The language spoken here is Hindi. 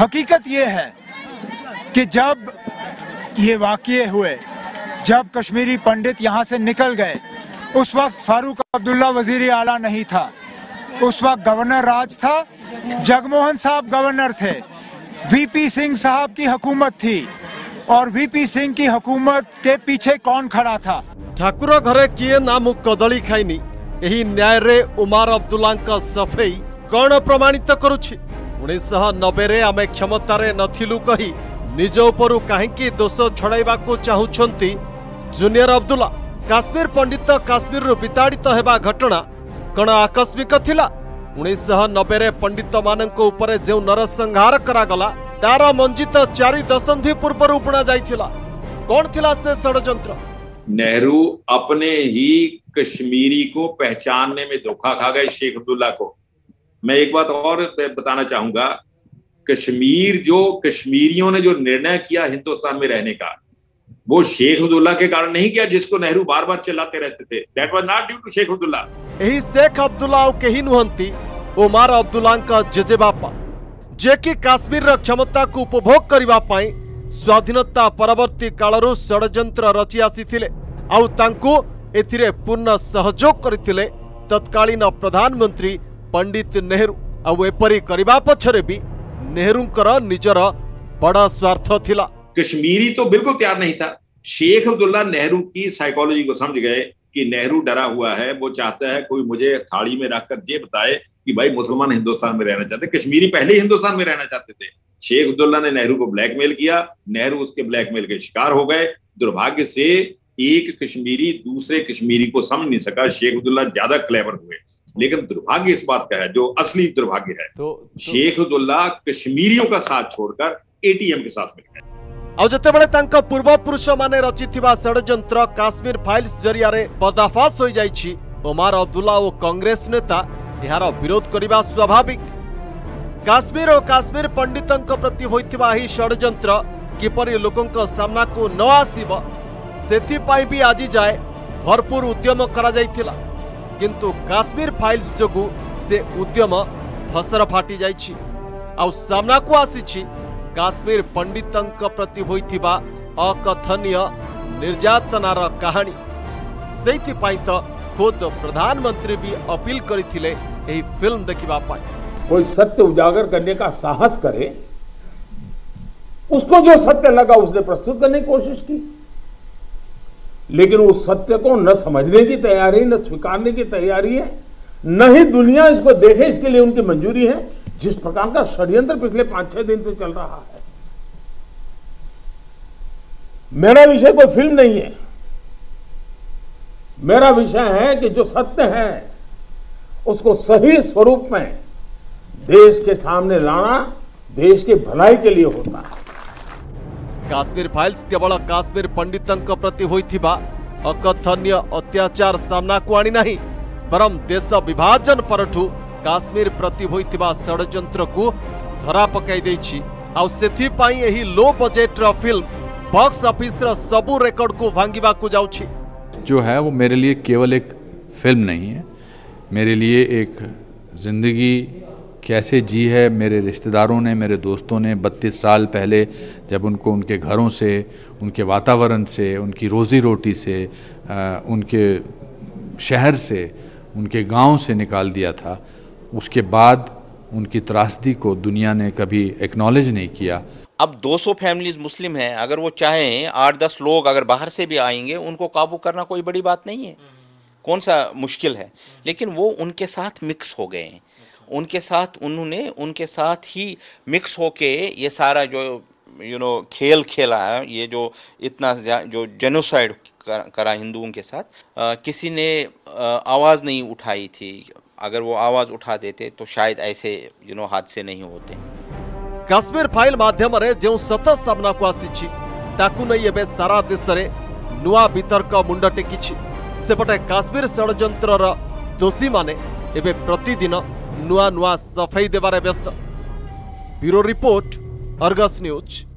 हकीकत ये है कि जब ये वाक़े हुए, जब कश्मीरी पंडित यहाँ से निकल गए, उस वक्त फारूक अब्दुल्ला वजीर आला नहीं था, उस वक्त गवर्नर राज था, जगमोहन साहब गवर्नर थे, वीपी सिंह साहब की हुकूमत थी। और वीपी सिंह की हुकूमत के पीछे कौन खड़ा था? ठाकुर घरे किए नामु कदली खाइनी, यही न्याय रे उमर अब्दुल्ला का सफेई कौन प्रमाणित करुछि? 1990 रे आमे क्षमता रे नथिलु कही निज उपरू काहेकी दोष छड़ाइबाकू चाहुछंती जूनियर अब्दुल्ला। काश्मीर पंडित काश्मीर रु विताड़ित हेबा घटना कण आकस्मिक थिला? 1990 रे पंडित मानंक उपरे जे नरसंहार करागला तार मंजित 4 दशंधि पूर्व उपणा जाइथिला। कौन थिला से षडयंत्र? नेहरू अपने ही कश्मीरी को पहचानने में धोखा खा गए शेख अब्दुल्ला को। मैं एक बात और बताना चाहूंगा, कश्मीर जो कश्मीरियों ने जो निर्णय किया हिंदुस्तान में रहने का, वो शेख अब्दुल्ला के कारण नहीं किया जिसको नेहरू बार बार चिल्लाते रहते थे। That was not due to Sheikh Abdullah. यही शेख अब्दुल्ला और कहीं नुहंती उमर अब्दुल्ला का जेजे बापा, जे कि काश्मीर रा क्षमता को उपभोग करबा पाई स्वाधीनता परवर्ती कालरू षडयंत्र रचि आसीथिले। आउ तांकू एथिरे पूर्ण सहयोग करथिले तत्कालीन प्रधानमंत्री पंडित नेहरू। आउ एपरी करबा पछरे भी नेहरूंकर निजर बड़ा स्वार्थ थिला। कश्मीरी तो बिल्कुल तैयार नहीं था। शेख अब्दुल्ला नेहरू की साइकोलॉजी को समझ गए कि नेहरू डरा हुआ है, वो चाहता है कोई मुझे थाली में रखकर ये बताए कि भाई मुसलमान हिंदुस्तान में रहना चाहते, कश्मीरी पहले ही हिंदुस्तान में रहना चाहते थे। शेख अब्दुल्ला ने नेहरू को ब्लैकमेल किया, नेहरू उसके ब्लैकमेल के शिकार हो गए। दुर्भाग्य से एक कश्मीरी दूसरे कश्मीरी को समझ नहीं सका, शेख अब्दुल्ला ज्यादा क्लेवर हुए। लेकिन दुर्भाग्य इस बात का है, जो असली दुर्भाग्य है, शेख अब्दुल्ला कश्मीरियों का साथ छोड़कर एटीएम के साथ मिल गए। आज जतेबेले तांका पूर्वपुरुष माने रचिथिबा षडयंत्र काश्मीर फाइल्स जरिया रे पर्दाफाश होई जाईछि। उमर अब्दुल्ला और कांग्रेस नेता यार विरोध करबा स्वाभाविक। काश्मीर और काश्मीर पंडितंक प्रति होइथिबा ही षडयंत्र किपरि लोकंक सामना को न आसीबो सेथि पाई भी आजि जाय भरपूर उद्यम करा जाईथिला, किंतु काश्मीर फाइल्स जगु से उद्यम फसर फाटी जाईछि। आ सामना को आसीछि काश्मीर पंडितंक प्रति होइथिबा अकथनीय निर्यातनार कहानी। सेइथिपाई तो खुद प्रधानमंत्री भी अपील करिथिले एही फिल्म देखिबा पाए। कोई सत्य उजागर करने का साहस करे, उसको जो सत्य लगा उसने प्रस्तुत करने की कोशिश की, लेकिन उस सत्य को न समझने की तैयारी, न स्वीकारने की तैयारी है, न ही दुनिया इसको देखे इसके लिए उनकी मंजूरी है। जिस प्रकार का षड्यंत्र पिछले 5-6 दिन से चल रहा है। मेरा विषय कोई फिल्म नहीं है, मेरा विषय है कि जो सत्य है उसको सही स्वरूप में देश के सामने लाना देश की भलाई के लिए होता है। काश्मीर फाइल्स केवल काश्मीर पंडितों के प्रति होइथिबा अकथनीय अत्याचार सामना को आनी नहीं, बरम देश विभाजन परठू काश्मीर प्रति होइथिबा षडयंत्र को धरा पकाई देछि। आ सेथि पई एही लो बजेट रा फिल्म बॉक्स ऑफिस रा सबु रिकॉर्ड को भांगीबा को जाउछि। जो है वो मेरे लिए केवल एक फिल्म नहीं है, मेरे लिए एक जिंदगी कैसे जी है। मेरे रिश्तेदारों ने, मेरे दोस्तों ने 32 साल पहले जब उनको उनके घरों से, उनके वातावरण से, उनकी रोजी रोटी से, उनके शहर से, उनके गाँव से निकाल दिया था, उसके बाद उनकी त्रासदी को दुनिया ने कभी एक्नॉलेज नहीं किया। अब 200 फैमिलीज मुस्लिम हैं, अगर वो चाहें 8-10 लोग अगर बाहर से भी आएंगे उनको काबू करना कोई बड़ी बात नहीं है, कौन सा मुश्किल है। लेकिन वो उनके साथ मिक्स हो गए हैं, उनके साथ ही मिक्स होके ये सारा जो खेल खेला है, ये जो इतना जो जेनोसाइड करा हिंदुओं के साथ, किसी ने आवाज़ नहीं उठाई थी। अगर वो आवाज उठा देते तो शायद ऐसे हादसे नहीं होते। काश्मीर फाइल माध्यम रे जो सत सामना को आसी ताकू नहीं एबे सारा देश रे नुआ वितर्क मुंड टेकी। सेपटे काश्मीर षडयंत्र रा दोषी माने एबे प्रतिदिन नुआ नुआ सफाई देवारे व्यस्त। Bureau report, Argus news.